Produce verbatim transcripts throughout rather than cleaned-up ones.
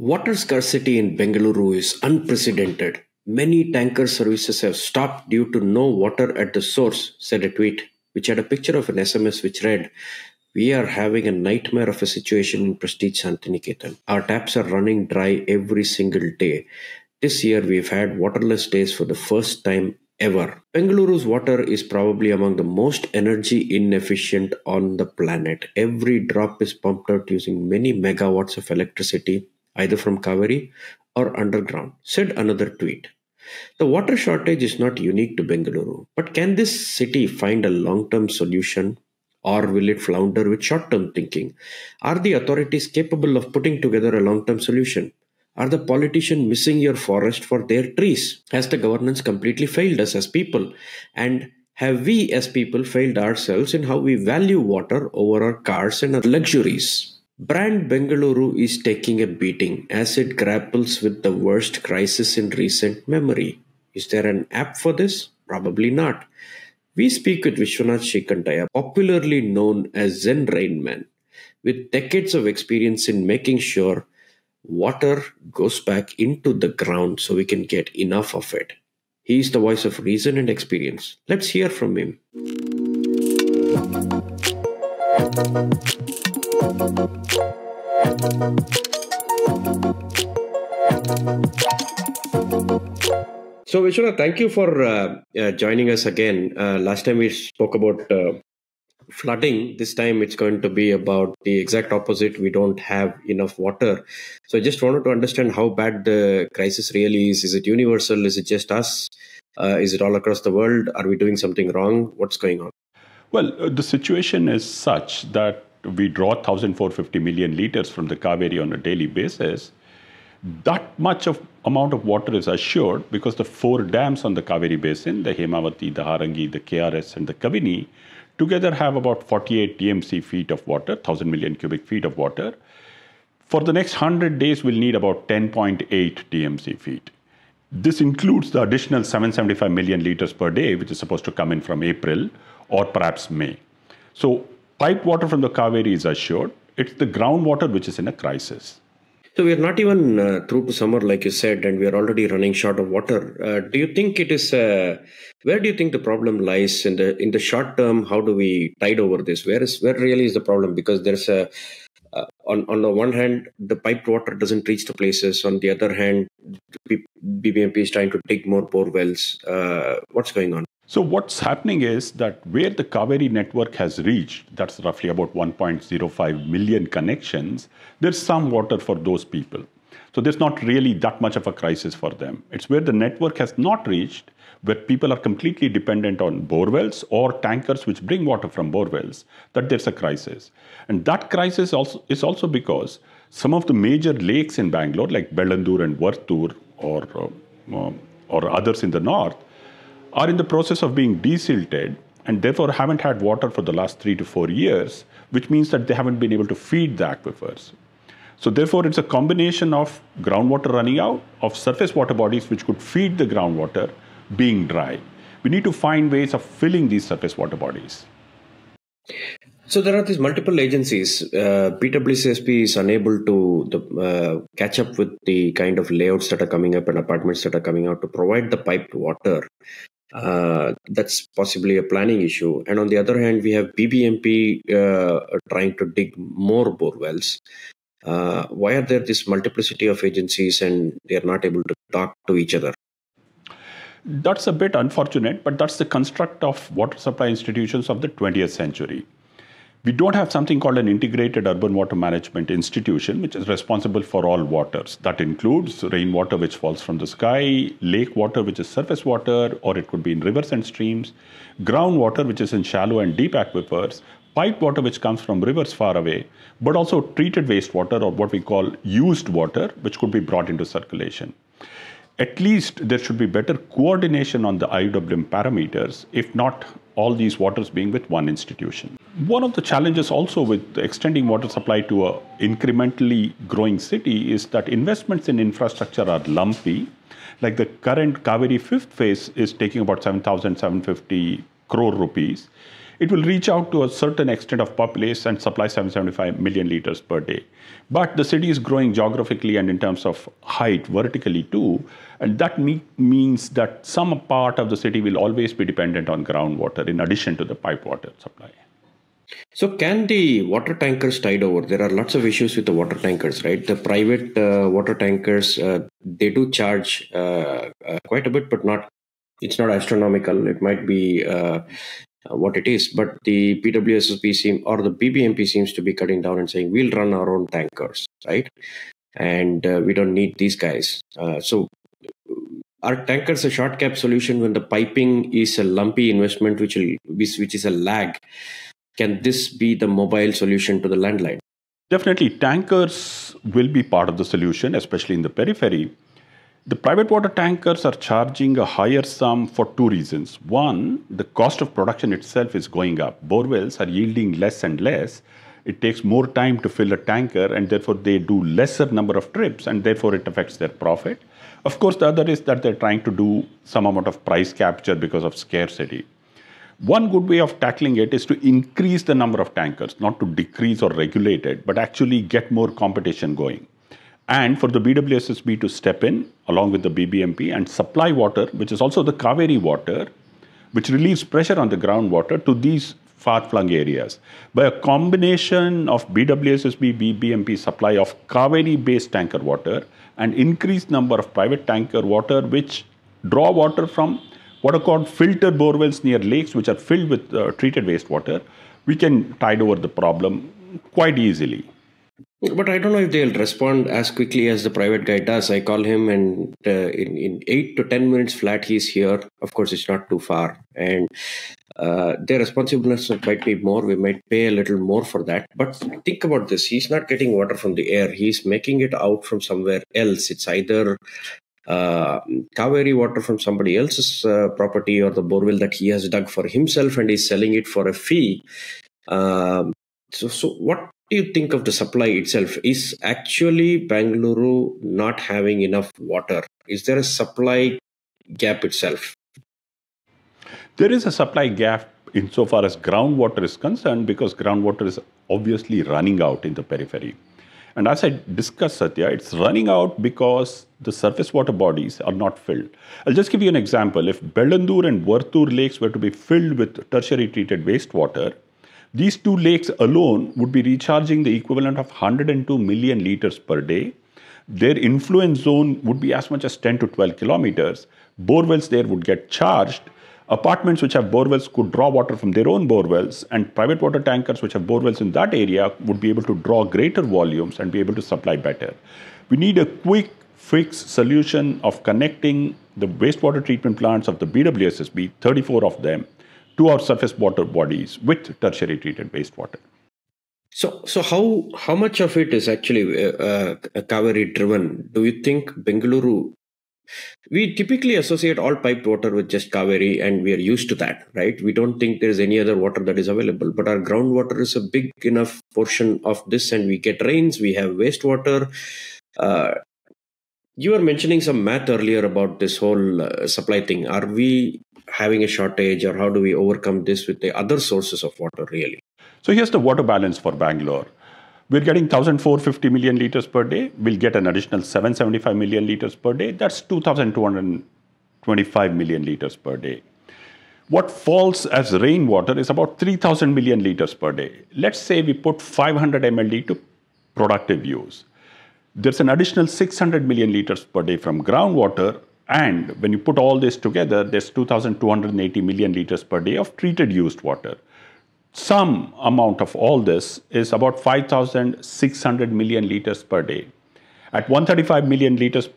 Water scarcity in Bengaluru is unprecedented. Many tanker services have stopped due to no water at the source, said a tweet, which had a picture of an S M S which read, "We are having a nightmare of a situation in Prestige Santiniketan. Our taps are running dry every single day. This year we've had waterless days for the first time ever." Bengaluru's water is probably among the most energy inefficient on the planet. Every drop is pumped out using many megawatts of electricity, either from Kaveri or underground, said another tweet. The water shortage is not unique to Bengaluru, but can this city find a long-term solution, or will it flounder with short-term thinking? Are the authorities capable of putting together a long-term solution? Are the politicians missing your forest for their trees? Has the governance completely failed us as people? And have we as people failed ourselves in how we value water over our cars and our luxuries? Brand Bengaluru is taking a beating as it grapples with the worst crisis in recent memory. Is there an app for this? Probably not. We speak with Vishwanath Srikantaiah, popularly known as Zen Rain Man, with decades of experience in making sure water goes back into the ground so we can get enough of it. He is the voice of reason and experience. Let's hear from him. So Vishwanath, thank you for uh, uh, joining us again. Uh, last time we spoke about uh, flooding. This time it's going to be about the exact opposite. We don't have enough water. So I just wanted to understand how bad the crisis really is. Is it universal? Is it just us? Uh, is it all across the world? Are we doing something wrong? What's going on? Well, uh, the situation is such that we draw one thousand four hundred fifty million liters from the Kaveri on a daily basis. That much of amount of water is assured because the four dams on the Kaveri basin, the Hemavati, the Harangi, the K R S and the Kavini, together have about forty-eight T M C feet of water, one thousand million cubic feet of water. For the next one hundred days, we'll need about ten point eight T M C feet. This includes the additional seven hundred seventy-five million liters per day, which is supposed to come in from April or perhaps May. So pipe water from the Kaveri is assured. It's the groundwater which is in a crisis. So we are not even uh, through to summer, like you said, and we are already running short of water. Uh, do you think it is? Uh, where do you think the problem lies in the in the short term? How do we tide over this? Where is where really is the problem? Because there's a uh, on on the one hand, the piped water doesn't reach the places. On the other hand, B B M P is trying to dig more bore wells. Uh, what's going on? So what's happening is that where the Kaveri network has reached, that's roughly about one point zero five million connections, there's some water for those people. So there's not really that much of a crisis for them. It's where the network has not reached, where people are completely dependent on bore wells or tankers which bring water from bore wells, that there's a crisis. And that crisis also is also because some of the major lakes in Bangalore, like Bellandur and Varthur or, uh, or others in the north, are in the process of being desilted and therefore haven't had water for the last three to four years, which means that they haven't been able to feed the aquifers. So therefore, it's a combination of groundwater running out, of surface water bodies which could feed the groundwater being dry. We need to find ways of filling these surface water bodies. So there are these multiple agencies. Uh, P W C S P is unable to the, uh, catch up with the kind of layouts that are coming up and apartments that are coming out to provide the piped water. Uh, that's possibly a planning issue. And on the other hand, we have B B M P uh, trying to dig more bore wells. Uh, why are there this multiplicity of agencies and they are not able to talk to each other? That's a bit unfortunate, but that's the construct of water supply institutions of the twentieth century. We don't have something called an integrated urban water management institution, which is responsible for all waters. That includes rainwater, which falls from the sky, lake water, which is surface water, or it could be in rivers and streams, groundwater, which is in shallow and deep aquifers, piped water, which comes from rivers far away, but also treated wastewater or what we call used water, which could be brought into circulation. At least there should be better coordination on the I U W M parameters, if not all these waters being with one institution. One of the challenges also with extending water supply to an incrementally growing city is that investments in infrastructure are lumpy. Like the current Kaveri fifth phase is taking about seven thousand seven hundred fifty crore rupees. it will reach out to a certain extent of population and supply seven hundred seventy-five million liters per day. But the city is growing geographically and in terms of height vertically too, and that me means that some part of the city will always be dependent on groundwater in addition to the pipe water supply. So can the water tankers tide over? There are lots of issues with the water tankers, right? The private uh, water tankers, uh, they do charge uh, uh, quite a bit, but not, it's not astronomical. It might be uh, what it is, but the P W S S P seem, or the B B M P seems to be cutting down and saying, we'll run our own tankers, right? And uh, we don't need these guys. Uh, so are tankers a short cap solution when the piping is a lumpy investment, which will, which is a lag? Can this be the mobile solution to the landline? Definitely, tankers will be part of the solution, especially in the periphery. The private water tankers are charging a higher sum for two reasons. One, the cost of production itself is going up. Borewells are yielding less and less. It takes more time to fill a tanker, and therefore they do lesser number of trips, and therefore it affects their profit. Of course, the other is that they're trying to do some amount of price capture because of scarcity. One good way of tackling it is to increase the number of tankers, not to decrease or regulate it, but actually get more competition going. And for the B W S S B to step in along with the B B M P and supply water, which is also the Kaveri water, which relieves pressure on the groundwater to these far-flung areas. By a combination of B W S S B, B B M P supply of Kaveri-based tanker water and increased number of private tanker water, which draw water from what are called filter borewells near lakes, which are filled with uh, treated wastewater, we can tide over the problem quite easily. But I don't know if they'll respond as quickly as the private guy does. I call him and uh, in, in eight to ten minutes flat, he's here. Of course, it's not too far. And uh, their responsiveness might be more. We might pay a little more for that. But think about this. He's not getting water from the air. He's making it out from somewhere else. It's either Uh, Kaveri water from somebody else's uh, property or the borewell that he has dug for himself, and he's selling it for a fee. Uh, so, so what do you think of the supply itself? Is actually Bengaluru not having enough water? Is there a supply gap itself? There is a supply gap insofar as groundwater is concerned, because groundwater is obviously running out in the periphery. And as I discussed, Satya, it's running out because the surface water bodies are not filled. I'll just give you an example. If Bellandur and Varthur lakes were to be filled with tertiary treated wastewater, these two lakes alone would be recharging the equivalent of one hundred two million liters per day. Their influence zone would be as much as ten to twelve kilometers. Borewells there would get charged. Apartments which have borewells could draw water from their own borewells, and private water tankers which have borewells in that area would be able to draw greater volumes and be able to supply better. We need a quick fix solution of connecting the wastewater treatment plants of the B W S S B, thirty-four of them, to our surface water bodies with tertiary treated wastewater. So, so how, how much of it is actually uh, uh, Kaveri driven? Do you think Bengaluru? We typically associate all piped water with just Kaveri, and we are used to that, right? We don't think there's any other water that is available, but our groundwater is a big enough portion of this, and we get rains, we have wastewater. Uh, you were mentioning some math earlier about this whole uh, supply thing. Are we having a shortage, or how do we overcome this with the other sources of water, really? So here's the water balance for Bangalore. We're getting one thousand four hundred fifty million liters per day. We'll get an additional seven hundred seventy-five million liters per day. That's two thousand two hundred twenty-five million liters per day. What falls as rainwater is about three thousand million liters per day. Let's say we put five hundred M L D to productive use. There's an additional six hundred million liters per day from groundwater. And when you put all this together, there's two thousand two hundred eighty million liters per day of treated used water. Some amount of all this is about five thousand six hundred million liters per day. At one hundred thirty-five million liters,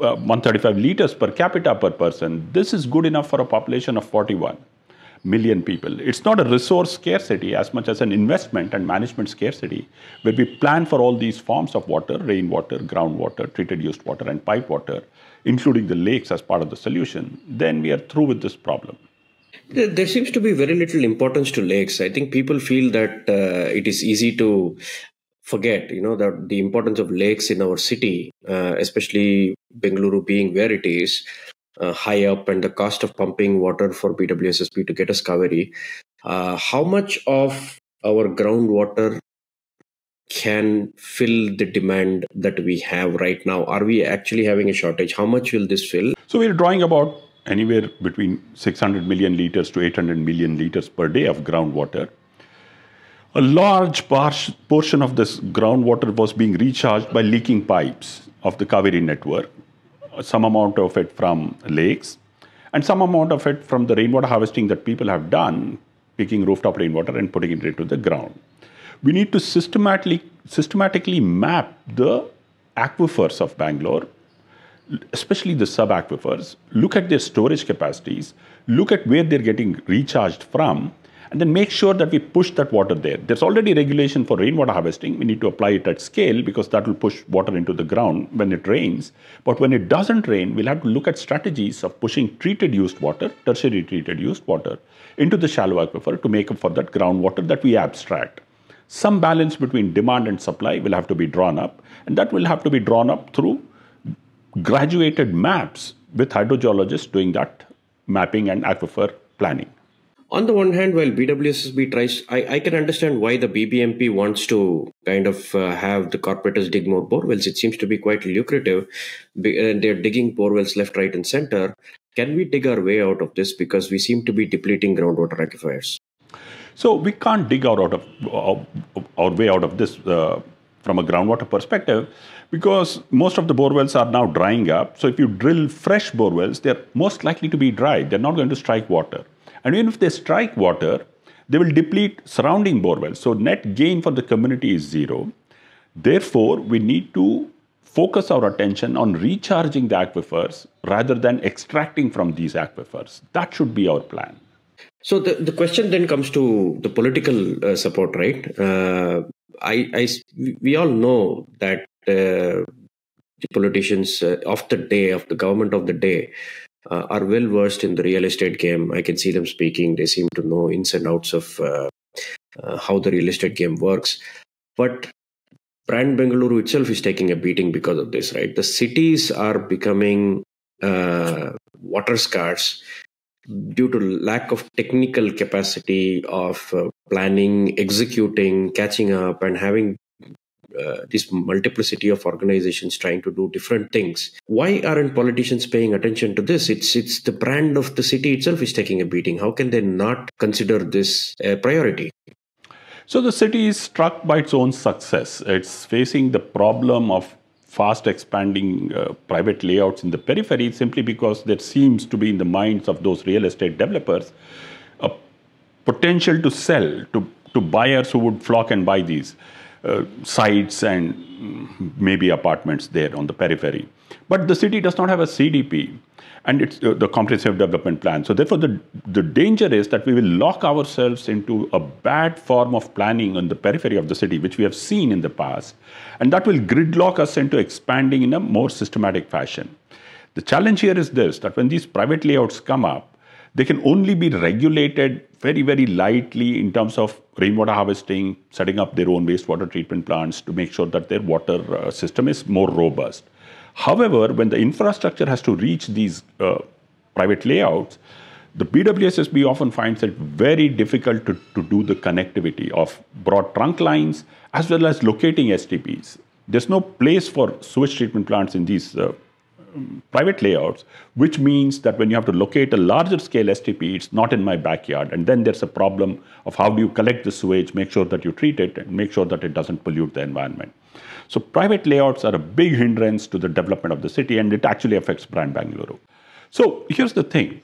uh, one hundred thirty-five liters per capita per person, this is good enough for a population of forty-one million people. It's not a resource scarcity as much as an investment and management scarcity, where we plan for all these forms of water, rainwater, groundwater, treated used water, and pipe water, including the lakes as part of the solution. Then we are through with this problem. There seems to be very little importance to lakes. I think people feel that uh, it is easy to forget, you know, that the importance of lakes in our city, uh, especially Bengaluru being where it is, uh, high up, and the cost of pumping water for B W S S B to get us Kaveri. Uh, how much of our groundwater can fill the demand that we have right now? Are we actually having a shortage? How much will this fill? So we're drawing about anywhere between six hundred million litres to eight hundred million litres per day of groundwater. A large par- portion of this groundwater was being recharged by leaking pipes of the Kaveri network, some amount of it from lakes, and some amount of it from the rainwater harvesting that people have done, picking rooftop rainwater and putting it into the ground. We need to systematically, systematically map the aquifers of Bangalore, especially the sub-aquifers, look at their storage capacities, look at where they're getting recharged from, and then make sure that we push that water there. There's already regulation for rainwater harvesting. We need to apply it at scale because that will push water into the ground when it rains. But when it doesn't rain, we'll have to look at strategies of pushing treated used water, tertiary treated used water, into the shallow aquifer to make up for that groundwater that we abstract. Some balance between demand and supply will have to be drawn up, and that will have to be drawn up through graduated maps with hydrogeologists doing that mapping and aquifer planning. On the one hand, while B W S S B tries, I, I can understand why the B B M P wants to kind of uh, have the corporators dig more borewells. It seems to be quite lucrative. Be, uh, they're digging borewells left, right, and center. Can we dig our way out of this? Because we seem to be depleting groundwater aquifers. So we can't dig our, out of, our, our way out of this uh, from a groundwater perspective, because most of the borewells are now drying up. So if you drill fresh borewells, they're most likely to be dry. They're not going to strike water. And even if they strike water, they will deplete surrounding borewells. So net gain for the community is zero. Therefore, we need to focus our attention on recharging the aquifers rather than extracting from these aquifers. That should be our plan. So the, the question then comes to the political uh, support, right? Uh, I, I, we all know that uh, the politicians uh, of the day, of the government of the day, Uh, are well versed in the real estate game. I can see them speaking. They seem to know ins and outs of uh, uh, how the real estate game works. But brand Bengaluru itself is taking a beating because of this, right? The cities are becoming uh, water scarce due to lack of technical capacity of uh, planning, executing, catching up, and having Uh, this multiplicity of organizations trying to do different things. Why aren't politicians paying attention to this? It's it's the brand of the city itself is taking a beating. How can they not consider this a priority? So the city is struck by its own success. It's facing the problem of fast expanding uh, private layouts in the periphery simply because there seems to be in the minds of those real estate developers a potential to sell to, to buyers who would flock and buy these Uh, sites and maybe apartments there on the periphery. But the city does not have a C D P and it's uh, the comprehensive development plan. So therefore, the, the danger is that we will lock ourselves into a bad form of planning on the periphery of the city, which we have seen in the past, and that will gridlock us into expanding in a more systematic fashion. The challenge here is this, that when these private layouts come up, they can only be regulated very, very lightly in terms of rainwater harvesting, setting up their own wastewater treatment plants to make sure that their water uh, system is more robust. However, when the infrastructure has to reach these uh, private layouts, the B W S S B often finds it very difficult to, to do the connectivity of broad trunk lines as well as locating S T Ps. There's no place for sewage treatment plants in these uh, private layouts, which means that when you have to locate a larger scale S T P, it's not in my backyard. And then there's a problem of how do you collect the sewage, make sure that you treat it, and make sure that it doesn't pollute the environment. So private layouts are a big hindrance to the development of the city, and it actually affects brand Bengaluru. So here's the thing.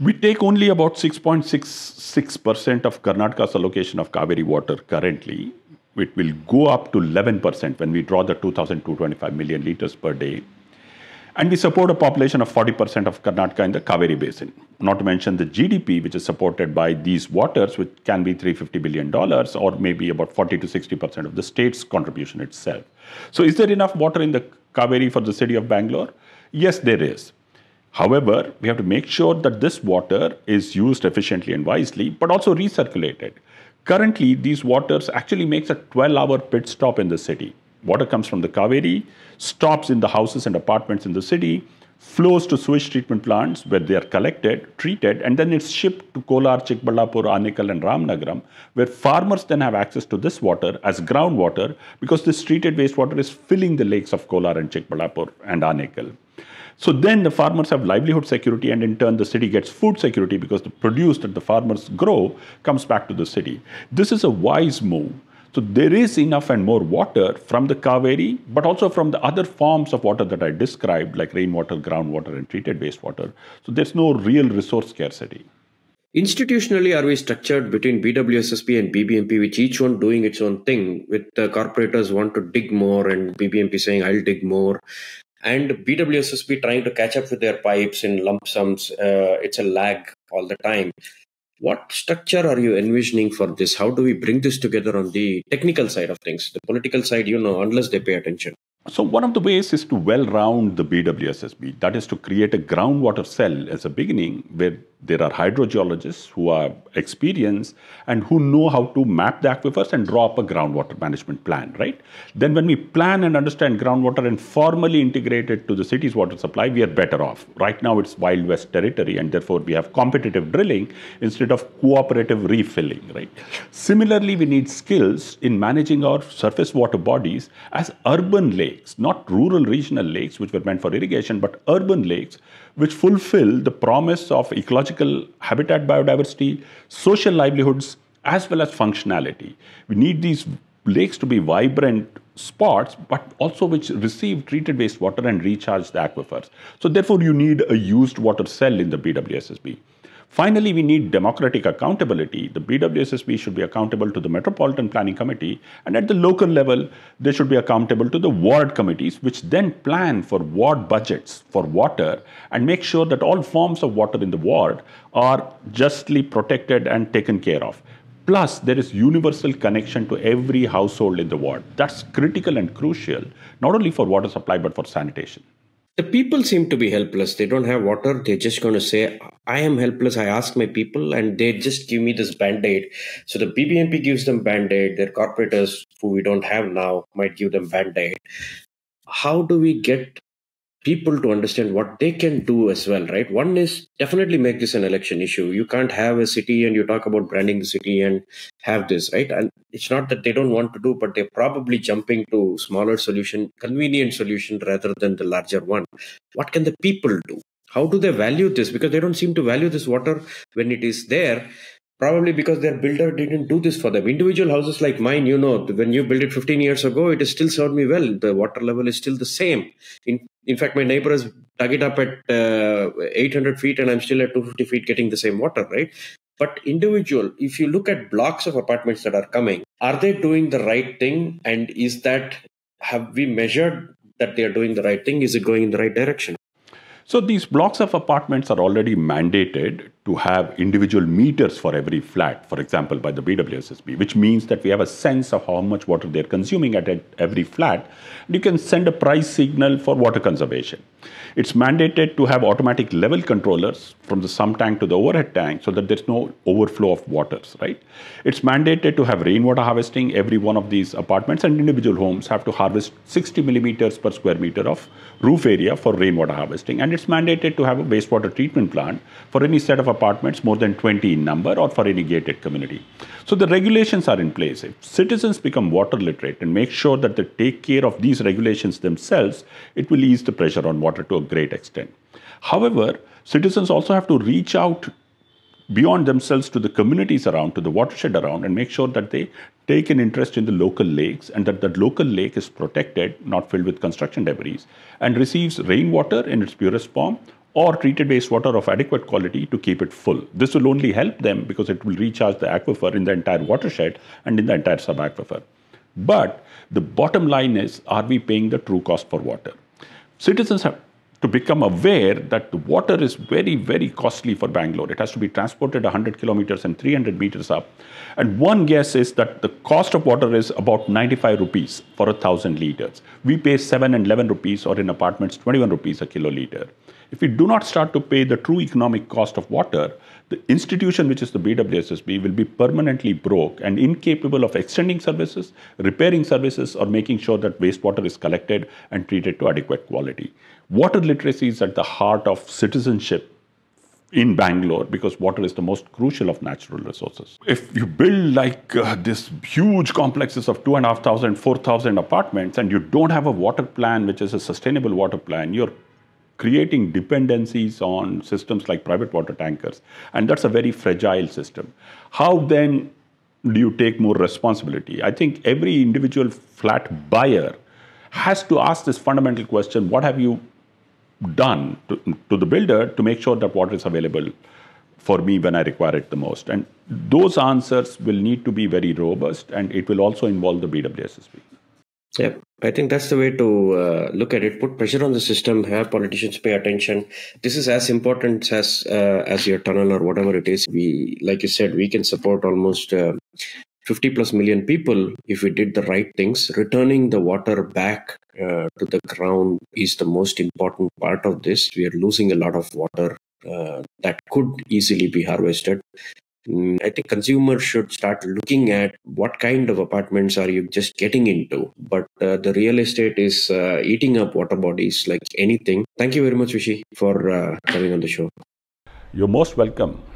We take only about six point six six percent of Karnataka's allocation of Kaveri water currently. It will go up to eleven percent when we draw the two thousand two hundred twenty-five million litres per day. And we support a population of forty percent of Karnataka in the Kaveri Basin. Not to mention the G D P, which is supported by these waters, which can be three hundred fifty billion dollars or maybe about forty to sixty percent of the state's contribution itself. So is there enough water in the Kaveri for the city of Bangalore? Yes, there is. However, we have to make sure that this water is used efficiently and wisely, but also recirculated. Currently, these waters actually makes a twelve hour pit stop in the city. Water comes from the Kaveri, stops in the houses and apartments in the city, flows to sewage treatment plants where they are collected, treated, and then it's shipped to Kolar, Chickballapur, Anikal, and Ramnagram, where farmers then have access to this water as groundwater because this treated wastewater is filling the lakes of Kolar and Chickballapur and Anikal. So then the farmers have livelihood security, and in turn the city gets food security because the produce that the farmers grow comes back to the city. This is a wise move. So there is enough and more water from the Kaveri, but also from the other forms of water that I described, like rainwater, groundwater, and treated wastewater. So there's no real resource scarcity. Institutionally, are we structured between B W S S P and B B M P, which each one doing its own thing, with the corporators want to dig more and B B M P saying, I'll dig more. And B W S S B trying to catch up with their pipes in lump sums. Uh, it's a lag all the time. What structure are you envisioning for this? How do we bring this together on the technical side of things? The political side, you know, unless they pay attention. So one of the ways is to well-round the B W S S B. That is to create a groundwater cell as a beginning where there are hydrogeologists who are experienced and who know how to map the aquifers and draw up a groundwater management plan, right? Then when we plan and understand groundwater and formally integrate it to the city's water supply, we are better off. Right now it's Wild West territory, and therefore we have competitive drilling instead of cooperative refilling, right? Similarly, we need skills in managing our surface water bodies as urban lakes. Not rural regional lakes, which were meant for irrigation, but urban lakes, which fulfill the promise of ecological habitat biodiversity, social livelihoods, as well as functionality. We need these lakes to be vibrant spots, but also which receive treated wastewater and recharge the aquifers. So therefore, you need a used water cell in the B W S S B. Finally, we need democratic accountability. The B W S S B should be accountable to the Metropolitan Planning Committee, and at the local level, they should be accountable to the ward committees, which then plan for ward budgets for water and make sure that all forms of water in the ward are justly protected and taken care of. Plus, there is universal connection to every household in the ward. That's critical and crucial, not only for water supply, but for sanitation. The people seem to be helpless. They don't have water. They're just going to say, I am helpless. I ask my people and they just give me this band-aid. So the B B M P gives them band-aid. Their corporators, who we don't have now, might give them band-aid. How do we get people to understand what they can do as well, right? One is definitely make this an election issue. You can't have a city and you talk about branding the city and have this, right? And it's not that they don't want to do, but they're probably jumping to smaller solution, convenient solution rather than the larger one. What can the people do? How do they value this? Because they don't seem to value this water when it is there, probably because their builder didn't do this for them. Individual houses like mine, you know, when you built it fifteen years ago, it has still served me well. The water level is still the same. In, in fact, my neighbor has dug it up at uh, eight hundred feet and I'm still at two hundred fifty feet getting the same water, right? But individual, if you look at blocks of apartments that are coming, are they doing the right thing? And is that, have we measured that they are doing the right thing? Is it going in the right direction? So these blocks of apartments are already mandated to have individual meters for every flat, for example, by the B W S S B, which means that we have a sense of how much water they're consuming at every flat. And you can send a price signal for water conservation. It's mandated to have automatic level controllers from the sump tank to the overhead tank so that there's no overflow of waters, right? It's mandated to have rainwater harvesting. Every one of these apartments and individual homes have to harvest sixty millimeters per square meter of roof area for rainwater harvesting. And it's mandated to have a wastewater treatment plant for any set of apartments more than twenty in number or for any gated community. So the regulations are in place. If citizens become water literate and make sure that they take care of these regulations themselves, it will ease the pressure on water to a great extent. However, citizens also have to reach out beyond themselves to the communities around, to the watershed around, and make sure that they take an interest in the local lakes and that the local lake is protected, not filled with construction debris, and receives rainwater in its purest form or treated wastewater of adequate quality to keep it full. This will only help them because it will recharge the aquifer in the entire watershed and in the entire sub-aquifer. But the bottom line is, are we paying the true cost for water? Citizens have to become aware that the water is very, very costly for Bangalore. It has to be transported one hundred kilometers and three hundred meters up. And one guess is that the cost of water is about ninety-five rupees for a thousand liters. We pay seven and eleven rupees, or in apartments, twenty-one rupees a kiloliter. If we do not start to pay the true economic cost of water, the institution, which is the B W S S B, will be permanently broke and incapable of extending services, repairing services, or making sure that wastewater is collected and treated to adequate quality. Water literacy is at the heart of citizenship in Bangalore, because water is the most crucial of natural resources. If you build like uh, this huge complexes of two and a half thousand, four thousand apartments, and you don't have a water plan, which is a sustainable water plan, you're creating dependencies on systems like private water tankers. And that's a very fragile system. How then do you take more responsibility? I think every individual flat buyer has to ask this fundamental question: what have you done to, to the builder to make sure that water is available for me when I require it the most? And those answers will need to be very robust, and it will also involve the B W S S B. Yep. I think that's the way to uh, look at it. Put pressure on the system, have politicians pay attention. This is as important as uh, as your tunnel or whatever it is. We, like you said, we can support almost uh, fifty plus million people if we did the right things. Returning the water back uh, to the ground is the most important part of this. We are losing a lot of water uh, that could easily be harvested. I think consumers should start looking at what kind of apartments are you just getting into. But uh, the real estate is uh, eating up water bodies like anything. Thank you very much, Vishy, for uh, coming on the show. You're most welcome.